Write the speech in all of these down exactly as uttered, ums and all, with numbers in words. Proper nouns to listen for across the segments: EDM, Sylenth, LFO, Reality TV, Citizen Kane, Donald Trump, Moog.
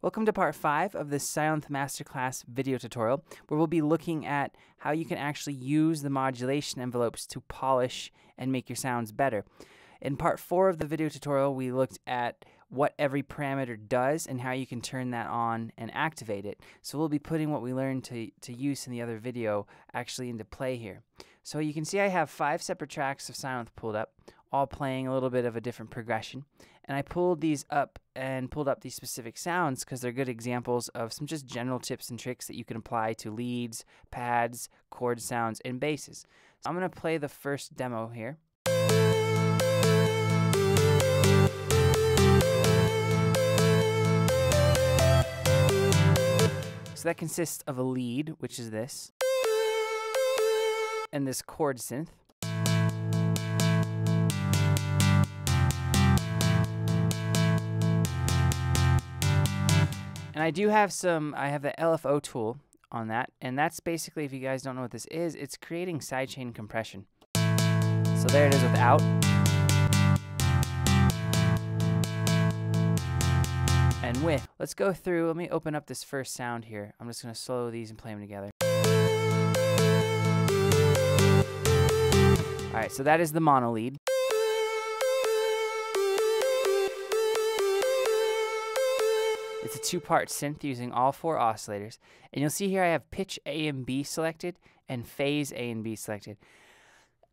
Welcome to part five of this Sylenth Masterclass video tutorial, where we'll be looking at how you can actually use the modulation envelopes to polish and make your sounds better. In part four of the video tutorial, we looked at what every parameter does and how you can turn that on and activate it. So we'll be putting what we learned to, to use in the other video actually into play here. So you can see I have five separate tracks of Sylenth pulled up, all playing a little bit of a different progression. And I pulled these up and pulled up these specific sounds because they're good examples of some just general tips and tricks that you can apply to leads, pads, chord sounds, and basses. So I'm going to play the first demo here. So that consists of a lead, which is this, and this chord synth. And I do have some, I have the L F O tool on that, and that's basically, if you guys don't know what this is, it's creating sidechain compression. So there it is without. And with. Let's go through, let me open up this first sound here. I'm just going to slow these and play them together. Alright, so that is the mono lead. It's a two-part synth using all four oscillators. And you'll see here I have pitch A and B selected and phase A and B selected.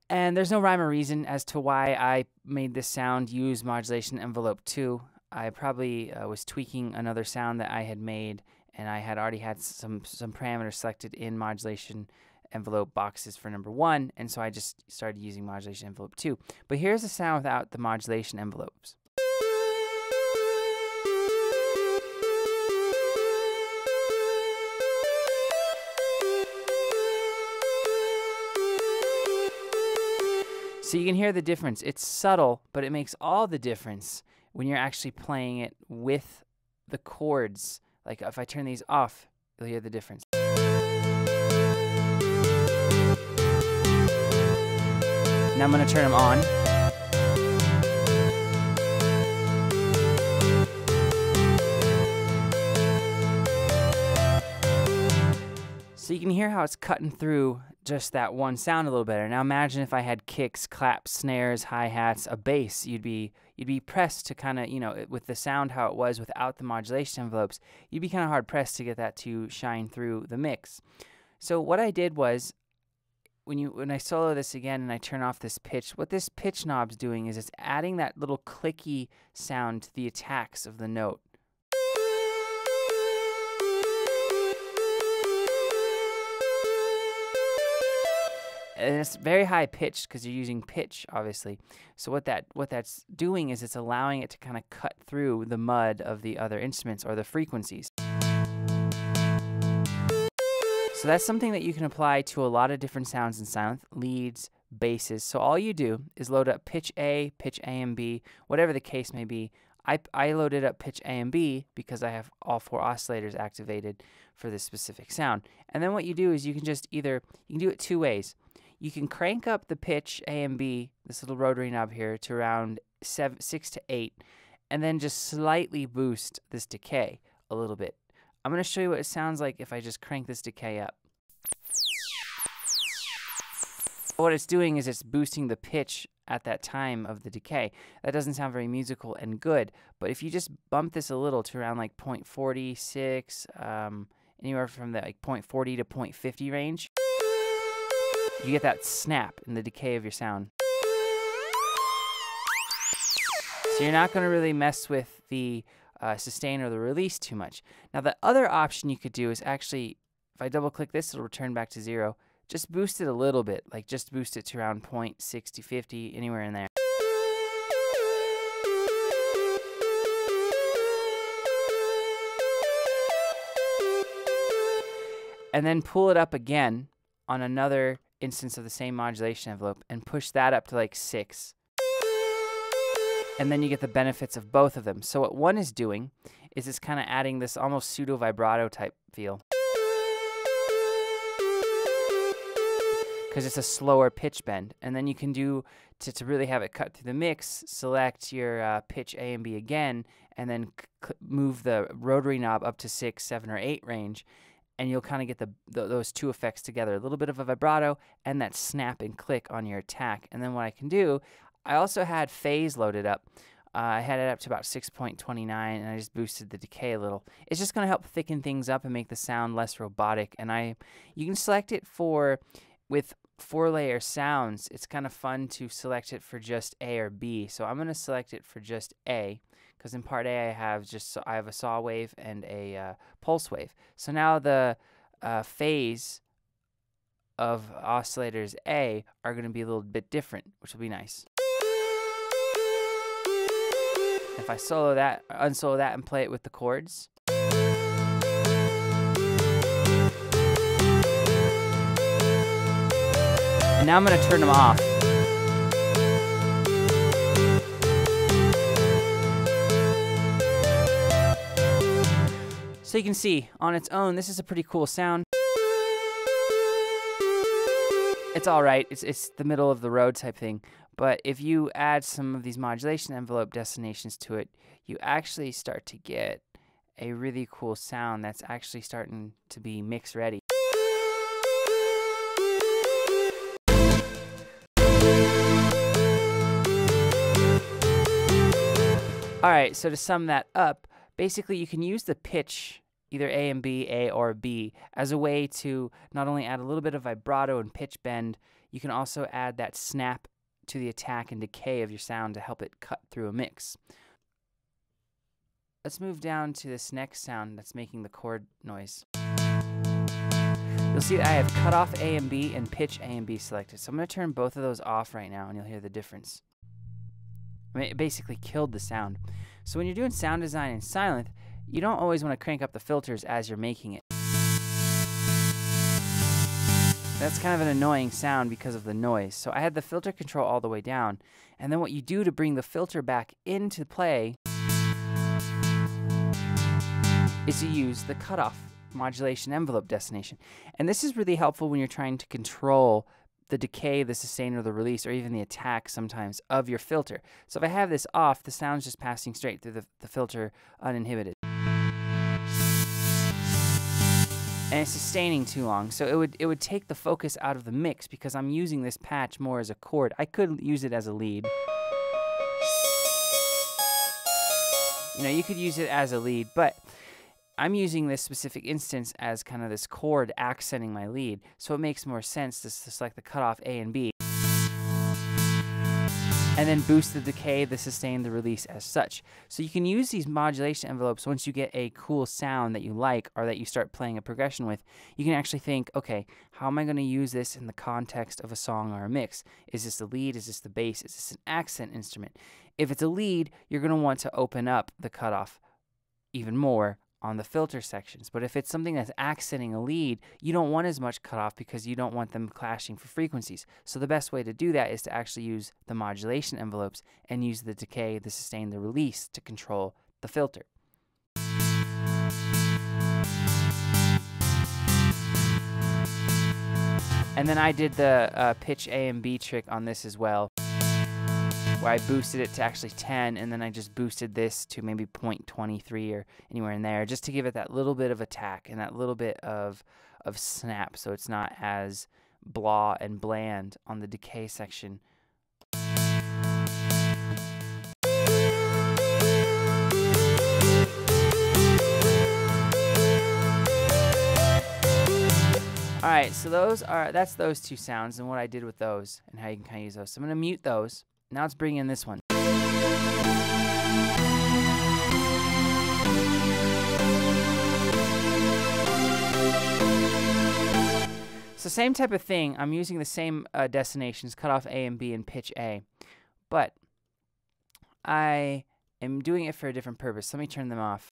And there's no rhyme or reason as to why I made this sound use modulation envelope two. I probably uh, was tweaking another sound that I had made, and I had already had some, some parameters selected in modulation envelope boxes for number one, and so I just started using modulation envelope two. But here's a sound without the modulation envelopes. So you can hear the difference. It's subtle, but it makes all the difference when you're actually playing it with the chords. Like if I turn these off, you'll hear the difference. Now I'm gonna turn them on. So you can hear how it's cutting through just that one sound a little better. Now imagine if I had kicks, claps, snares, hi-hats, a bass, you'd be you'd be pressed to kind of, you know, with the sound how it was without the modulation envelopes, you'd be kind of hard pressed to get that to shine through the mix. So what I did was, when you when I solo this again and I turn off this pitch, what this pitch knob's doing is it's adding that little clicky sound to the attacks of the note. And it's very high pitched because you're using pitch, obviously. So what that what that's doing is it's allowing it to kind of cut through the mud of the other instruments or the frequencies. So that's something that you can apply to a lot of different sounds in Sylenth, leads, basses. So all you do is load up pitch A, pitch A and B, whatever the case may be. I, I loaded up pitch A and B because I have all four oscillators activated for this specific sound. And then what you do is you can just either, you can do it two ways. You can crank up the pitch A and B, this little rotary knob here, to around seven, six to eight, and then just slightly boost this decay a little bit. I'm going to show you what it sounds like if I just crank this decay up. What it's doing is it's boosting the pitch at that time of the decay. That doesn't sound very musical and good, but if you just bump this a little to around like zero point four six, um, anywhere from the like zero point four zero to zero point five zero range, you get that snap in the decay of your sound. So you're not going to really mess with the uh, sustain or the release too much. Now the other option you could do is actually, if I double click this, it'll return back to zero. Just boost it a little bit, like just boost it to around zero point six zero five zero, anywhere in there. And then pull it up again on another instance of the same modulation envelope and push that up to like six. And then you get the benefits of both of them. So what one is doing is it's kind of adding this almost pseudo vibrato type feel. because it's a slower pitch bend. And then you can do, to, to really have it cut through the mix, select your uh, pitch A and B again, and then move the rotary knob up to six, seven, or eight range, and you'll kind of get the, the those two effects together. A little bit of a vibrato and that snap and click on your attack. And then what I can do, I also had phase loaded up. Uh, I had it up to about six point two nine, and I just boosted the decay a little. It's just going to help thicken things up and make the sound less robotic. And I, you can select it for, with four-layer sounds, it's kind of fun to select it for just A or B. So I'm going to select it for just A, because in part A I have just I have a saw wave and a uh, pulse wave. So now the uh, phase of oscillators A are going to be a little bit different, which will be nice. If I solo that, unsolo that, and play it with the chords. Now I'm going to turn them off. So you can see, on its own, this is a pretty cool sound. It's alright, it's, it's the middle of the road type thing, but if you add some of these modulation envelope destinations to it, you actually start to get a really cool sound that's actually starting to be mix ready. All right, so to sum that up, basically you can use the pitch, either A and B, A or B, as a way to not only add a little bit of vibrato and pitch bend, you can also add that snap to the attack and decay of your sound to help it cut through a mix. Let's move down to this next sound that's making the chord noise. You'll see that I have cut off A and B and pitch A and B selected. So I'm going to turn both of those off right now and you'll hear the difference. I mean, it basically killed the sound. So when you're doing sound design in Sylenth, you don't always want to crank up the filters as you're making it. That's kind of an annoying sound because of the noise. So I had the filter control all the way down. And then what you do to bring the filter back into play is you use the cutoff modulation envelope destination. And this is really helpful when you're trying to control the decay, the sustain, or the release, or even the attack sometimes of your filter. So if I have this off, the sound's just passing straight through the, the filter uninhibited. And it's sustaining too long, so it would, it would take the focus out of the mix because I'm using this patch more as a chord. I could use it as a lead. You know, you could use it as a lead, but I'm using this specific instance as kind of this chord accenting my lead, so it makes more sense to select the cutoff A and B and then boost the decay, the sustain, the release as such. So you can use these modulation envelopes once you get a cool sound that you like or that you start playing a progression with. You can actually think, okay, how am I going to use this in the context of a song or a mix? Is this the lead? Is this the bass? Is this an accent instrument? If it's a lead, you're going to want to open up the cutoff even more on the filter sections. But if it's something that's accenting a lead, you don't want as much cutoff because you don't want them clashing for frequencies. So the best way to do that is to actually use the modulation envelopes and use the decay, the sustain, the release to control the filter. And then I did the uh, pitch A and B trick on this as well, where I boosted it to actually ten, and then I just boosted this to maybe point two three or anywhere in there, just to give it that little bit of attack and that little bit of, of snap, so it's not as blah and bland on the decay section. Alright, so those are, that's those two sounds and what I did with those and how you can kind of use those. So I'm going to mute those. Now let's bring in this one. So same type of thing. I'm using the same uh, destinations, cutoff A and B and pitch A. But I am doing it for a different purpose. Let me turn them off.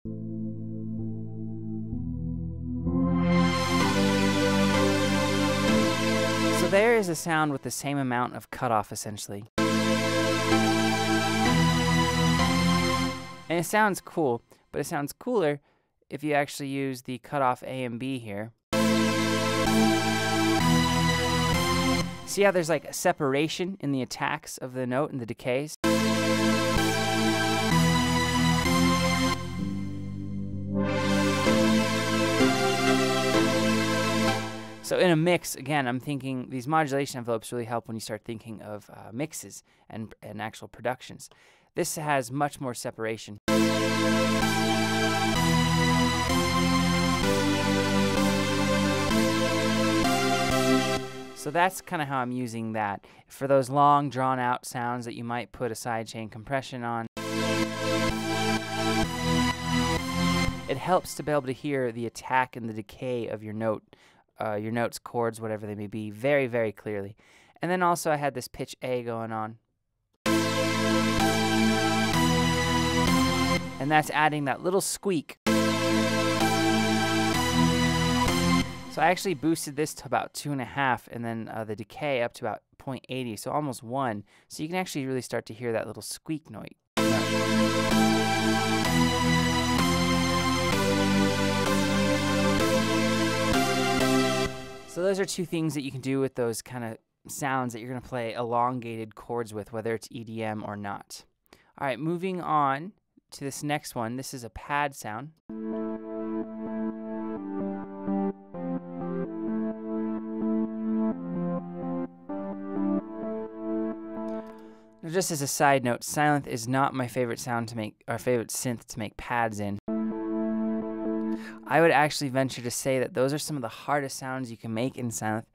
So there is a sound with the same amount of cutoff essentially. And it sounds cool, but it sounds cooler if you actually use the cutoff A and B here. See how there's like a separation in the attacks of the note and the decays? So in a mix, again, I'm thinking these modulation envelopes really help when you start thinking of uh, mixes and, and actual productions. This has much more separation. So that's kind of how I'm using that. For those long, drawn-out sounds that you might put a sidechain compression on, it helps to be able to hear the attack and the decay of your note. Uh, your notes, chords, whatever they may be, very, very clearly. And then also I had this pitch A going on. And that's adding that little squeak. So I actually boosted this to about two and a half, and then uh, the decay up to about point eight zero, so almost one. So you can actually really start to hear that little squeak noise. So those are two things that you can do with those kind of sounds that you're going to play elongated chords with, whether it's E D M or not. All right, moving on to this next one. This is a pad sound. Now, just as a side note, Sylenth is not my favorite sound to make, our favorite synth to make pads in. I would actually venture to say that those are some of the hardest sounds you can make in Sylenth,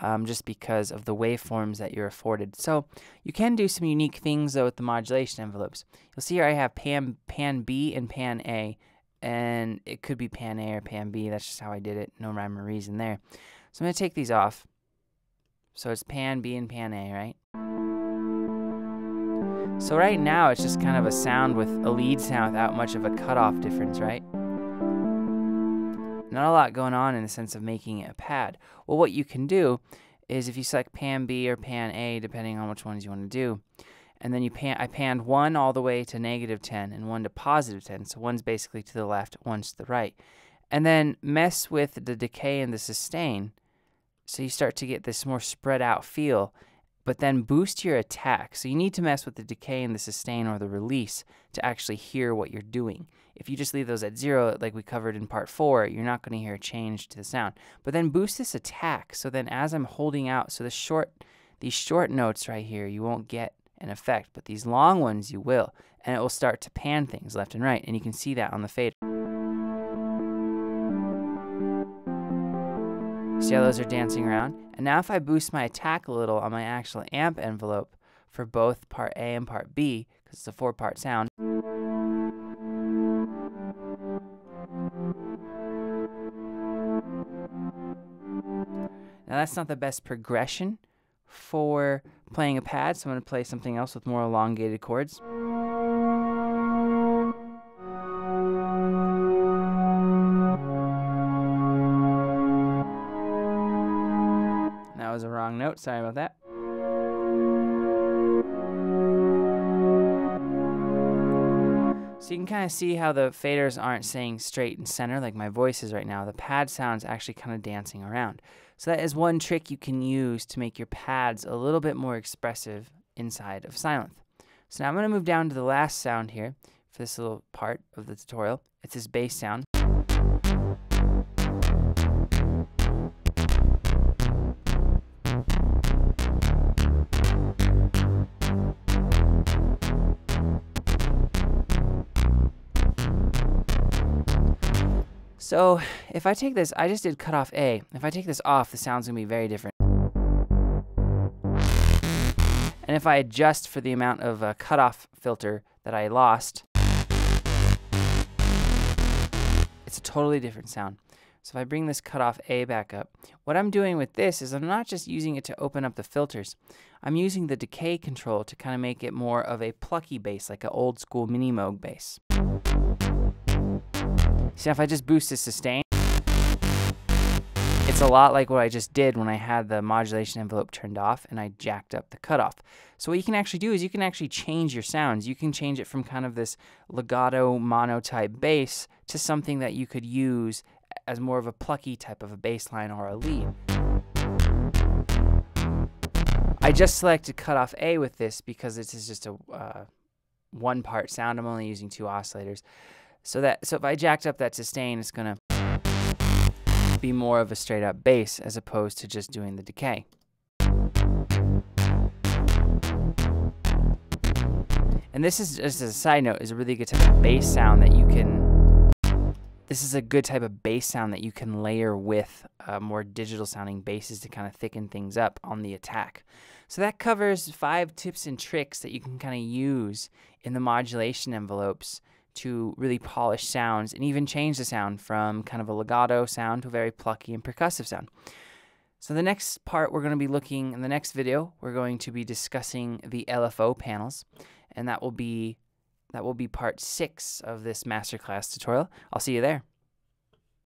um, just because of the waveforms that you're afforded. So you can do some unique things though with the modulation envelopes. You'll see here I have pan, pan B and pan A, and it could be pan A or pan B. That's just how I did it. No rhyme or reason there. So I'm going to take these off. So it's pan B and pan A, right? So right now it's just kind of a sound with a lead sound without much of a cutoff difference, right? Not a lot going on in the sense of making it a pad. Well, what you can do is if you select pan B or pan A, depending on which ones you want to do, and then you pan, I panned one all the way to negative ten and one to positive ten, so one's basically to the left, one's to the right. And then mess with the decay and the sustain, so you start to get this more spread out feel, but then boost your attack. So you need to mess with the decay and the sustain or the release to actually hear what you're doing. If you just leave those at zero, like we covered in part four, you're not going to hear a change to the sound. But then boost this attack, so then as I'm holding out, so the short, these short notes right here, you won't get an effect, but these long ones you will, and it will start to pan things left and right, and you can see that on the fade. See how those are dancing around? And now if I boost my attack a little on my actual amp envelope for both part A and part B, because it's a four-part sound, now that's not the best progression for playing a pad, so I'm going to play something else with more elongated chords. That was a wrong note, sorry about that. So you can kind of see how the faders aren't staying straight and center like my voice is right now. The pad sound's actually kind of dancing around. So that is one trick you can use to make your pads a little bit more expressive inside of Sylenth. So now I'm going to move down to the last sound here for this little part of the tutorial. It's this bass sound. So if I take this, I just did cut off A. If I take this off, the sound's gonna be very different. And if I adjust for the amount of uh, cutoff filter that I lost, it's a totally different sound. So if I bring this cutoff A back up, what I'm doing with this is I'm not just using it to open up the filters. I'm using the decay control to kind of make it more of a plucky bass, like an old school mini Moog bass. See, if I just boost the sustain, it's a lot like what I just did when I had the modulation envelope turned off and I jacked up the cutoff. So what you can actually do is you can actually change your sounds. You can change it from kind of this legato mono type bass to something that you could use as more of a plucky type of a bass line or a lead. I just selected cutoff A with this because this is just a uh, one part sound. I'm only using two oscillators. So that so if I jacked up that sustain, it's gonna be more of a straight up bass as opposed to just doing the decay. And this is, just as a side note, is a really good type of bass sound that you can, this is a good type of bass sound that you can layer with uh, more digital sounding basses to kind of thicken things up on the attack. So that covers five tips and tricks that you can kind of use in the modulation envelopes to really polish sounds and even change the sound from kind of a legato sound to a very plucky and percussive sound. So the next part we're going to be looking, in the next video, we're going to be discussing the L F O panels. And that will be, that will be part six of this masterclass tutorial. I'll see you there.